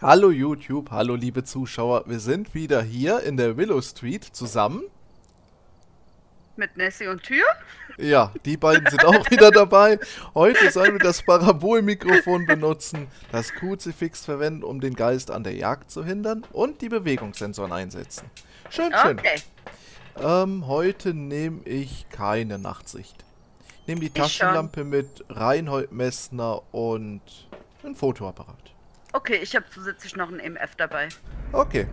Hallo YouTube, hallo liebe Zuschauer, wir sind wieder hier in der Willow Street zusammen. Mit Nessie und Tür? Ja, die beiden sind auch wieder dabei. Heute sollen wir das Parabolmikrofon benutzen, das Kruzifix verwenden, um den Geist an der Jagd zu hindern und die Bewegungssensoren einsetzen. Schön, schön. Okay. Heute nehme ich keine Nachtsicht. Ich nehme die Taschenlampe mit Reinhold Messner und ein Fotoapparat. Okay, ich habe zusätzlich noch ein EMF dabei. Okay.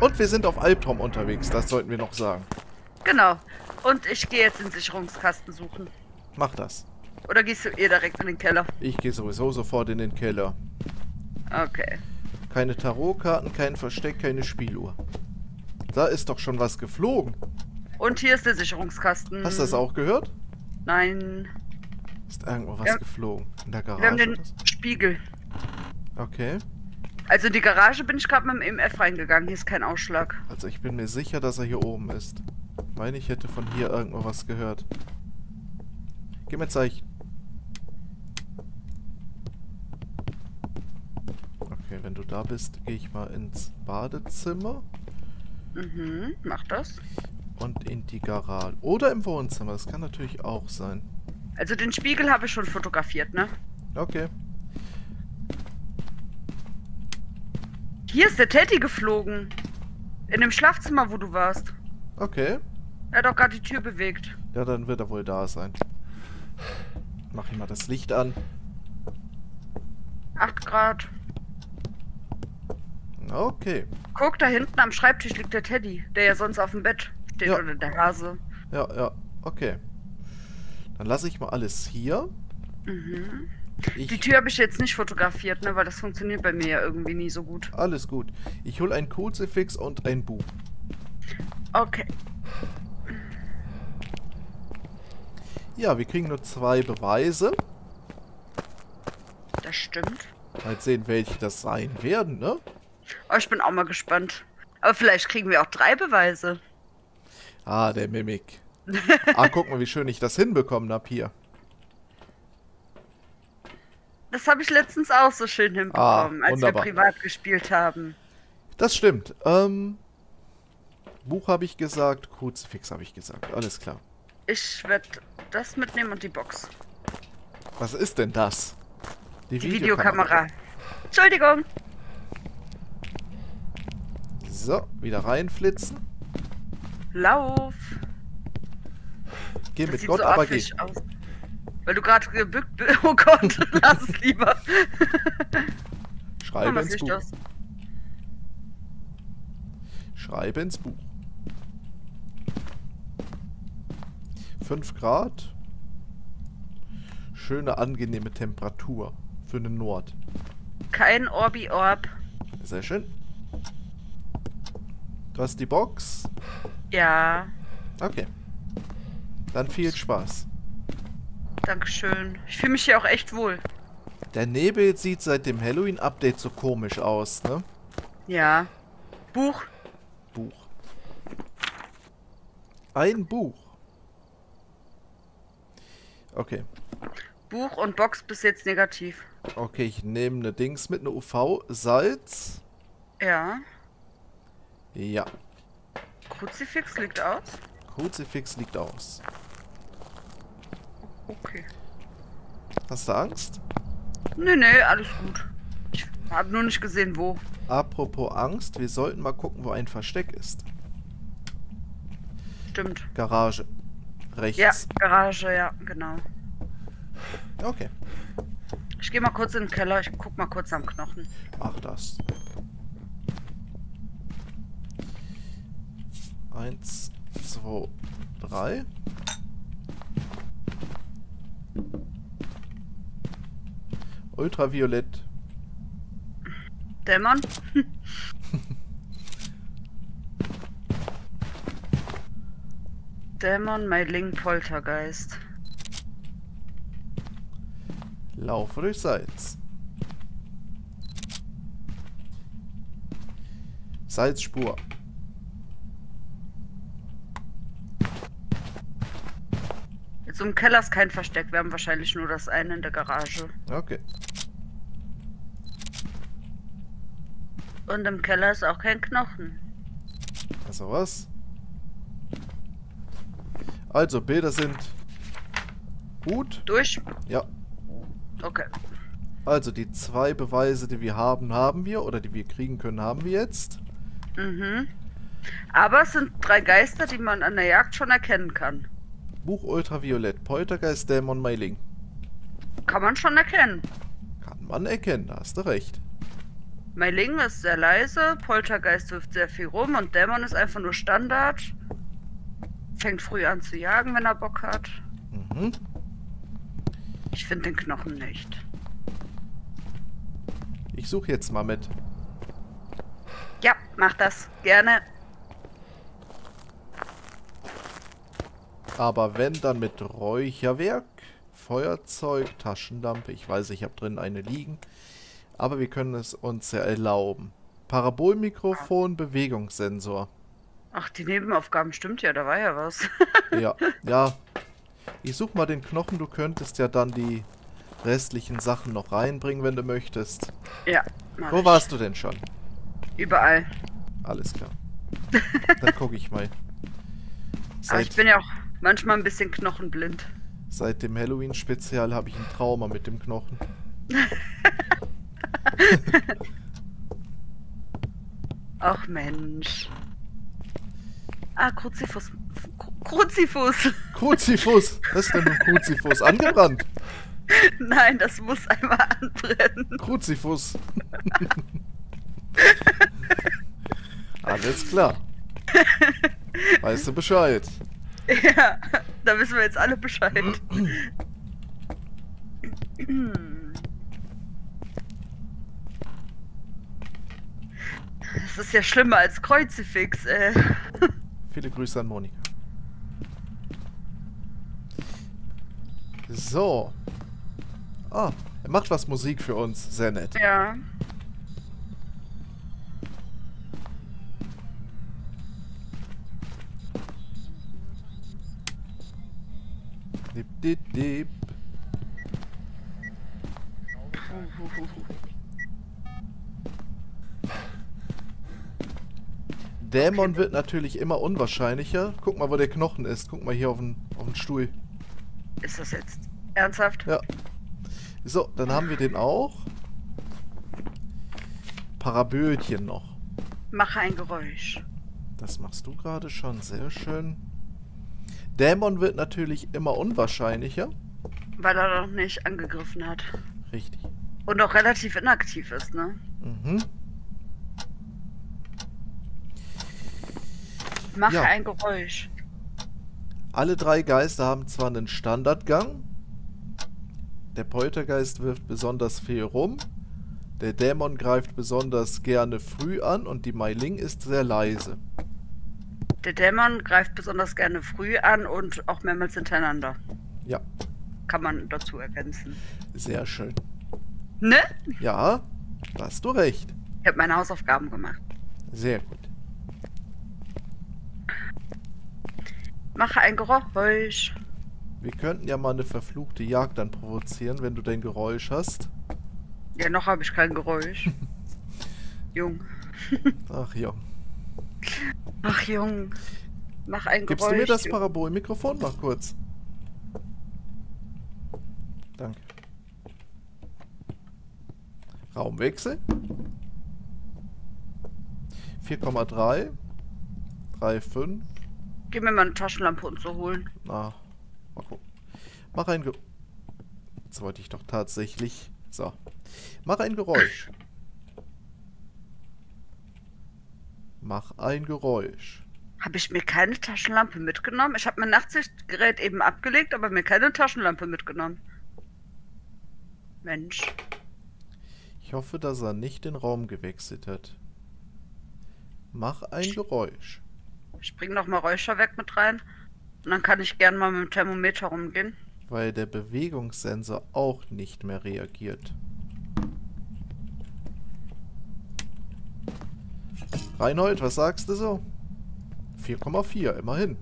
Und wir sind auf Albtraum unterwegs, das sollten wir noch sagen. Genau. Und ich gehe jetzt den Sicherungskasten suchen. Mach das. Oder gehst du ihr direkt in den Keller? Ich gehe sowieso sofort in den Keller. Okay. Keine Tarotkarten, kein Versteck, keine Spieluhr. Da ist doch schon was geflogen. Und hier ist der Sicherungskasten. Hast du das auch gehört? Nein. Ist irgendwo was geflogen? In der Garage? Wir haben den Spiegel. Okay. Also in die Garage bin ich gerade mit dem EMF reingegangen. Hier ist kein Ausschlag. Also ich bin mir sicher, dass er hier oben ist. Ich meine, ich hätte von hier irgendwo was gehört. Gib mir Zeichen. Okay, wenn du da bist, gehe ich mal ins Badezimmer. Mhm, mach das. Und in die Garage. Oder im Wohnzimmer, das kann natürlich auch sein. Also den Spiegel habe ich schon fotografiert, ne? Okay. Hier ist der Teddy geflogen. In dem Schlafzimmer, wo du warst. Okay. Er hat doch gerade die Tür bewegt. Ja, dann wird er wohl da sein. Mach ihm mal das Licht an. 8 Grad. Okay. Guck, da hinten am Schreibtisch liegt der Teddy, der ja sonst auf dem Bett steht, oder der Hase. Ja, ja, okay. Dann lasse ich mal alles hier. Mhm. Die Tür habe ich jetzt nicht fotografiert, ne, weil das funktioniert bei mir ja irgendwie nie so gut. Alles gut. Ich hole ein Kruzifix und ein Buch. Okay. Ja, wir kriegen nur 2 Beweise. Das stimmt. Mal sehen, welche das sein werden, ne? Oh, ich bin auch mal gespannt. Aber vielleicht kriegen wir auch 3 Beweise. Ah, der Mimik. Ah, guck mal, wie schön ich das hinbekommen habe hier. Das habe ich letztens auch so schön hinbekommen, als wir privat gespielt haben. Das stimmt. Buch habe ich gesagt, Kruzifix habe ich gesagt. Alles klar. Ich werde das mitnehmen und die Box. Was ist denn das? Die Videokamera. Entschuldigung. So, wieder reinflitzen. Lauf. Geh mit Gott, aber geh. Weil du gerade gebückt bist. Oh Gott, lass es lieber. Schreibe ins Buch. Schreibe ins Buch. 5 Grad. Schöne, angenehme Temperatur für den Nord. Kein Orbi-Orb. Sehr schön. Du hast die Box? Ja. Okay. Dann viel Spaß. Dankeschön. Ich fühle mich hier auch echt wohl. Der Nebel sieht seit dem Halloween-Update so komisch aus, ne? Ja. Buch. Buch. Ein Buch. Okay. Buch und Box bis jetzt negativ. Okay, ich nehme eine Dings mit, eine UV. Salz. Ja. Ja. Kruzifix liegt aus. Kruzifix liegt aus. Okay. Hast du Angst? Nee, nee, alles gut. Ich habe nur nicht gesehen, wo. Apropos Angst, wir sollten mal gucken, wo ein Versteck ist. Stimmt. Garage. Rechts. Ja, Garage, ja, genau. Okay. Ich gehe mal kurz in den Keller, ich guck mal kurz am Knochen. Mach das. 1, 2, 3. Ultraviolett. Dämon. Dämon, Myling, Poltergeist. Lauf durch Salz. Salzspur. Jetzt im Keller ist kein Versteck. Wir haben wahrscheinlich nur das eine in der Garage. Okay. Und im Keller ist auch kein Knochen. Also was? Also, Bilder sind gut. Durch? Ja. Okay. Also, die zwei Beweise, die wir haben, haben wir. Oder die wir kriegen können, haben wir jetzt. Mhm. Aber es sind drei Geister, die man an der Jagd schon erkennen kann. Buch Ultraviolett, Poltergeist, Dämon, Myling. Kann man schon erkennen. Kann man erkennen, da hast du recht. Myling ist sehr leise, Poltergeist wirft sehr viel rum und Dämon ist einfach nur Standard. Fängt früh an zu jagen, wenn er Bock hat. Mhm. Ich finde den Knochen nicht. Ich suche jetzt mal mit. Ja, mach das. Gerne. Aber wenn, dann mit Räucherwerk, Feuerzeug, Taschenlampe. Ich weiß, ich habe drin eine liegen. Aber wir können es uns ja erlauben. Parabolmikrofon, Bewegungssensor. Ach, die Nebenaufgaben stimmt ja, da war ja was. Ja, ja. Ich suche mal den Knochen. Du könntest ja dann die restlichen Sachen noch reinbringen, wenn du möchtest. Ja, mach ich. Wo warst du denn schon? Überall. Alles klar. Dann gucke ich mal. Aber ich bin ja auch manchmal ein bisschen knochenblind. Seit dem Halloween-Spezial habe ich ein Trauma mit dem Knochen. Ach Mensch. Ah, Kruzifus. Kruzifus. Kruzifus. Was ist denn mit Kruzifus? Angebrannt? Nein, das muss einmal anbrennen. Kruzifus. Alles klar. Weißt du Bescheid? Ja, da wissen wir jetzt alle Bescheid. Das ist ja schlimmer als Kruzifix, ey. Viele Grüße an Monika. So. Ah, er macht was Musik für uns. Sehr nett. Ja. Dip, dip. Dämon wird natürlich immer unwahrscheinlicher. Guck mal, wo der Knochen ist. Guck mal hier auf den Stuhl. Ist das jetzt ernsthaft? Ja. So, dann haben wir den auch. Parabölchen noch. Mache ein Geräusch. Das machst du gerade schon. Sehr schön. Dämon wird natürlich immer unwahrscheinlicher. Weil er noch nicht angegriffen hat. Richtig. Und auch relativ inaktiv ist, ne? Mhm. Mache ja ein Geräusch. Alle drei Geister haben zwar einen Standardgang. Der Poltergeist wirft besonders viel rum. Der Dämon greift besonders gerne früh an und die Myling ist sehr leise. Der Dämon greift besonders gerne früh an und auch mehrmals hintereinander. Ja. Kann man dazu ergänzen. Sehr schön. Ne? Ja, da hast du recht. Ich habe meine Hausaufgaben gemacht. Sehr gut. Mache ein Geräusch. Wir könnten ja mal eine verfluchte Jagd dann provozieren, wenn du dein Geräusch hast. Ja, noch habe ich kein Geräusch. Jung. Ach, Jung. Ach Jung, mach ein Geräusch. Gibst du mir das Parabolmikrofon mal kurz? Danke. Raumwechsel. 4,3. 3,5. Geh mir mal eine Taschenlampe und so holen. Na, mal gucken. Mach ein Geräusch. Jetzt wollte ich doch tatsächlich... So. Mach ein Geräusch. Mach ein Geräusch. Habe ich mir keine Taschenlampe mitgenommen? Ich habe mein Nachtsichtgerät eben abgelegt, aber mir keine Taschenlampe mitgenommen. Mensch. Ich hoffe, dass er nicht den Raum gewechselt hat. Mach ein Geräusch. Ich bringe nochmal Räucherwerk mit rein. Und dann kann ich gerne mal mit dem Thermometer rumgehen. Weil der Bewegungssensor auch nicht mehr reagiert. Reinhold, was sagst du so? 4,4, immerhin.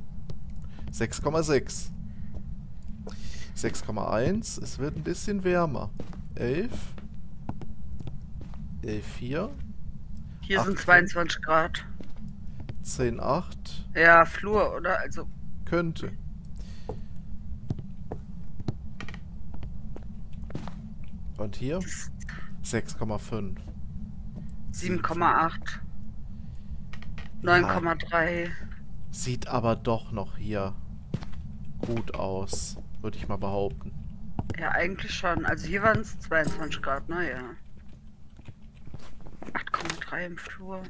6,6. 6,1, es wird ein bisschen wärmer. 11. 11,4. Hier sind 22 Grad. 10,8. Ja, Flur, oder? Also. Könnte. Und hier? 6,5. 7,8. 9,3. Sieht aber doch noch hier gut aus, würde ich mal behaupten. Ja, eigentlich schon. Also hier waren es 22 Grad, naja. 8,3 im Flur.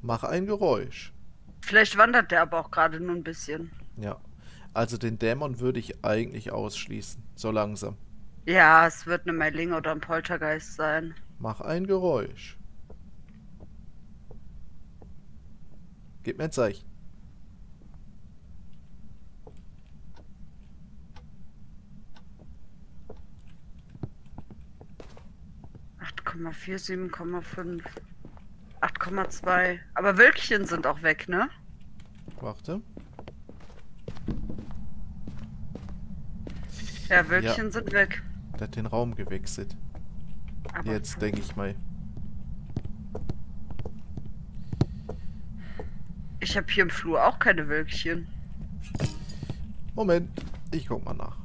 Mach ein Geräusch. Vielleicht wandert der aber auch gerade nur ein bisschen. Ja, also den Dämon würde ich eigentlich ausschließen, so langsam. Ja, es wird eine Myling oder ein Poltergeist sein. Mach ein Geräusch. Gib mir ein Zeichen. Mal 4, 7,5, 8,2. Aber Wölkchen sind auch weg, ne? Warte. Ja, Wölkchen sind weg. Der hat den Raum gewechselt. Aber jetzt denke ich mal. Ich habe hier im Flur auch keine Wölkchen. Moment, ich guck mal nach.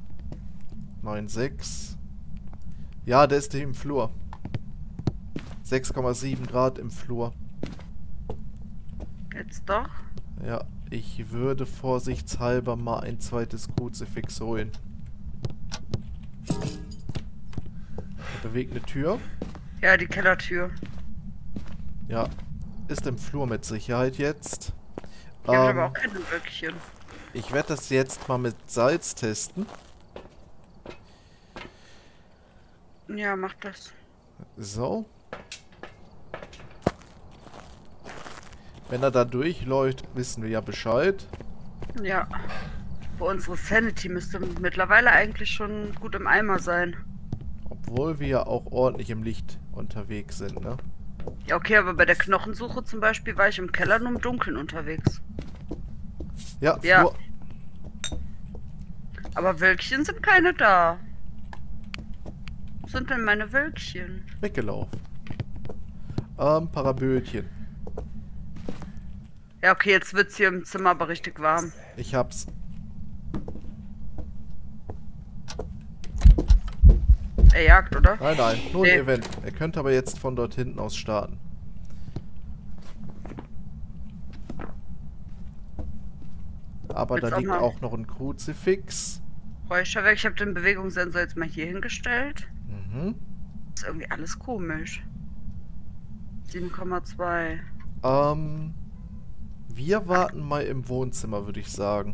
9,6. Ja, der ist im Flur. 6,7 Grad im Flur. Jetzt doch? Ja, ich würde vorsichtshalber mal ein zweites Kruzifix holen. Da bewegt eine Tür. Ja, die Kellertür. Ja, ist im Flur mit Sicherheit jetzt. Ich habe aber auch keine Wölkchen. Ich werde das jetzt mal mit Salz testen. Ja, mach das. So. Wenn er da durchläuft, wissen wir ja Bescheid. Ja. Für unsere Sanity müsste mittlerweile eigentlich schon gut im Eimer sein. Obwohl wir ja auch ordentlich im Licht unterwegs sind, ne? Ja, okay, aber bei der Knochensuche zum Beispiel war ich im Keller nur im Dunkeln unterwegs. Ja, ja. Flur. Aber Wölkchen sind keine da. Wo sind denn meine Wölkchen? Weggelaufen. Parabölchen. Ja, okay, jetzt wird's hier im Zimmer aber richtig warm. Ich hab's. Er jagt, oder? Nein, nein, nur ein Event. Er könnte aber jetzt von dort hinten aus starten. Aber da liegt auch noch ein Kruzifix. Räucherwerk, ich habe den Bewegungssensor jetzt mal hier hingestellt. Mhm. Ist irgendwie alles komisch. 7,2. Wir warten mal im Wohnzimmer, würde ich sagen.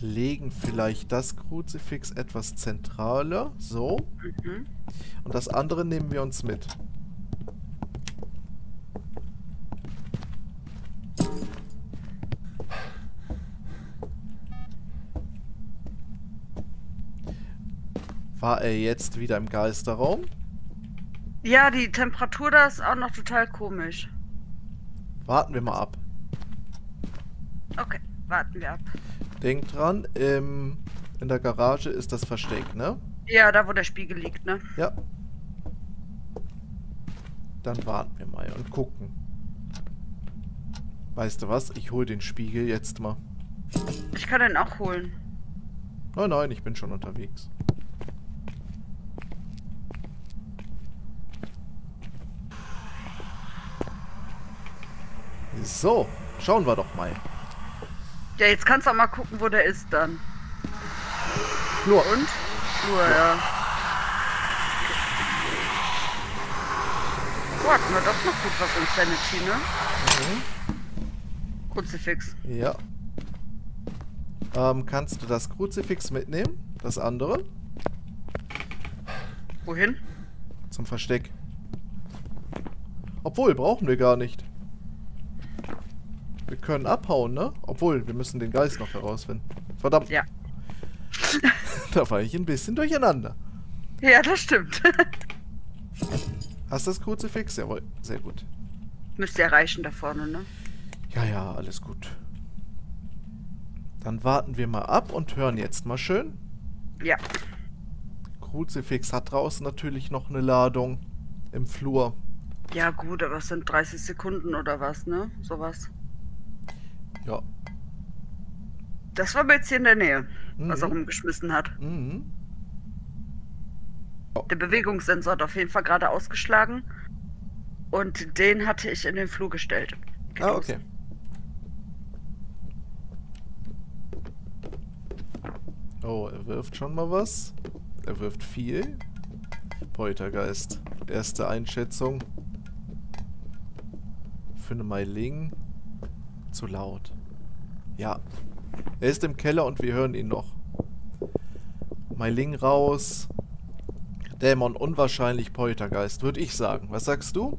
Legen vielleicht das Kruzifix etwas zentraler. So. Mhm. Und das andere nehmen wir uns mit. War er jetzt wieder im Geisterraum? Ja, die Temperatur da ist auch noch total komisch. Warten wir mal ab. Okay, warten wir ab. Denk dran, in der Garage ist das Versteck, ne? Ja, da wo der Spiegel liegt, ne? Ja. Dann warten wir mal und gucken. Weißt du was? Ich hol den Spiegel jetzt mal. Ich kann den auch holen. Nein, nein, ich bin schon unterwegs. So, schauen wir doch mal. Ja, jetzt kannst du auch mal gucken, wo der ist dann. Flur. Und? Flur, ja. Oh, hatten wir doch noch gut was in Sanity, ne? Mhm. Kruzifix. Ja. Kannst du das Kruzifix mitnehmen? Das andere? Wohin? Zum Versteck. Obwohl, brauchen wir gar nicht. Wir können abhauen, ne? Obwohl, wir müssen den Geist noch herausfinden. Verdammt. Ja. Da war ich ein bisschen durcheinander. Ja, das stimmt. Hast du das Kruzifix? Jawohl, sehr gut. Müsste erreichen da vorne, ne? Ja, ja, alles gut. Dann warten wir mal ab und hören jetzt mal schön. Ja. Kruzifix hat draußen natürlich noch eine Ladung im Flur. Ja gut, aber es sind 30 Sekunden oder was, ne? Sowas. Ja. Das war aber jetzt hier in der Nähe, was er rumgeschmissen hat. Oh. Der Bewegungssensor hat auf jeden Fall gerade ausgeschlagen. Und den hatte ich in den Flur gestellt. Geht ah, okay. Los. Oh, er wirft schon mal was. Er wirft viel. Poltergeist. Erste Einschätzung. Für eine Myling. Zu laut. Ja. Er ist im Keller und wir hören ihn noch. Myling raus. Dämon unwahrscheinlich, Poltergeist, würde ich sagen. Was sagst du?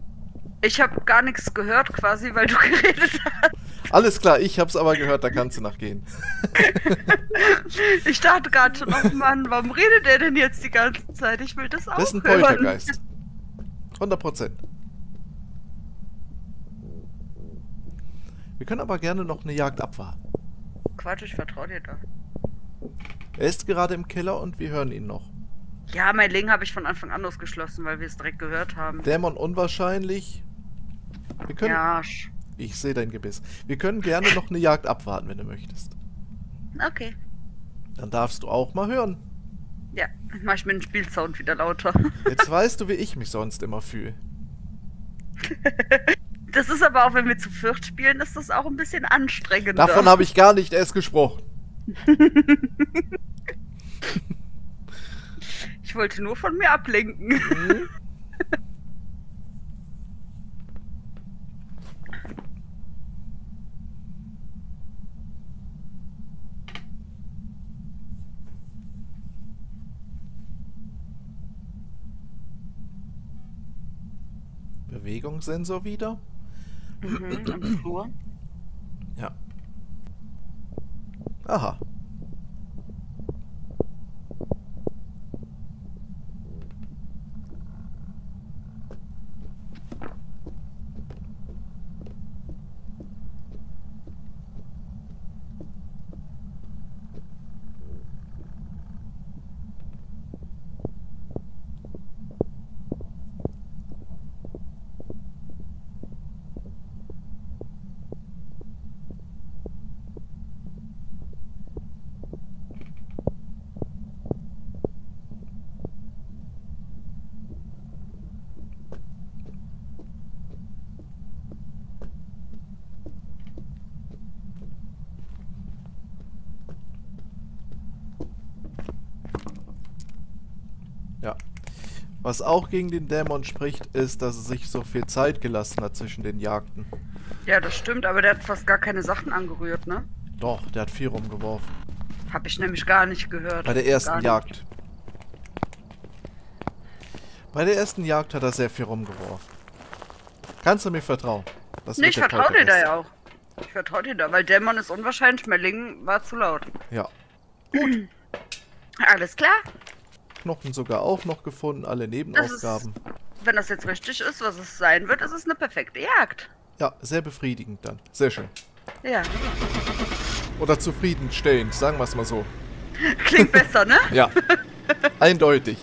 Ich habe gar nichts gehört quasi, weil du geredet hast. Alles klar, ich habe es aber gehört, da kannst du nachgehen. Ich dachte gerade schon, oh Mann, warum redet er denn jetzt die ganze Zeit? Ich will das auch hören. Das ist ein Poltergeist. 100%. Wir können aber gerne noch eine Jagd abwarten. Quatsch, ich vertraue dir da. Er ist gerade im Keller und wir hören ihn noch. Ja, Myling habe ich von Anfang an ausgeschlossen, weil wir es direkt gehört haben. Dämon unwahrscheinlich. Wir können, ja. Ich sehe dein Gebiss. Wir können gerne noch eine Jagd abwarten, wenn du möchtest. Okay. Dann darfst du auch mal hören. Ja, mach ich mir den Spielsound wieder lauter. Jetzt weißt du, wie ich mich sonst immer fühle. Das ist aber auch, wenn wir zu viert spielen, ist das auch ein bisschen anstrengender. Davon habe ich gar nicht erst gesprochen. Ich wollte nur von mir ablenken. Mhm. Bewegungssensor wieder. Mhm, am Flur. Ja. Aha. Was auch gegen den Dämon spricht, ist, dass er sich so viel Zeit gelassen hat zwischen den Jagden. Ja, das stimmt, aber der hat fast gar keine Sachen angerührt, ne? Doch, der hat viel rumgeworfen. Hab ich nämlich gar nicht gehört. Bei der ersten Jagd. Bei der ersten Jagd hat er sehr viel rumgeworfen. Kannst du mir vertrauen? Nee, ich vertraue dir da ja auch. Ich vertraue dir da, weil Dämon ist unwahrscheinlich, Myling war zu laut. Ja. Gut. Alles klar. Knochen sogar auch noch gefunden, alle Nebenaufgaben. Das ist, wenn das jetzt richtig ist, was es sein wird, ist es eine perfekte Jagd. Ja, sehr befriedigend dann. Sehr schön. Ja. Oder zufriedenstellend, sagen wir es mal so. Klingt besser, ne? Ja. Eindeutig.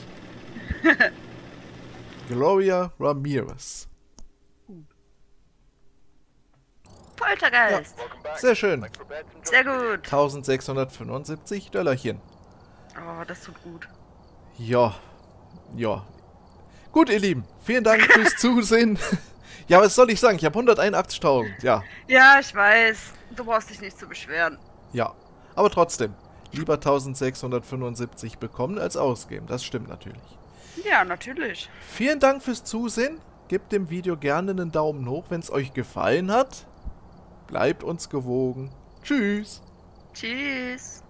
Gloria Ramirez. Poltergeist. Ja. Sehr schön. Sehr gut. 1675 Dollarchen. Oh, das tut gut. Ja, ja. Gut, ihr Lieben, vielen Dank fürs Zusehen. Ja, was soll ich sagen? Ich habe 181.000, ja. Ja, ich weiß. Du brauchst dich nicht zu beschweren. Ja, aber trotzdem. Lieber 1675 bekommen als ausgeben. Das stimmt natürlich. Ja, natürlich. Vielen Dank fürs Zusehen. Gebt dem Video gerne einen Daumen hoch, wenn es euch gefallen hat. Bleibt uns gewogen. Tschüss. Tschüss.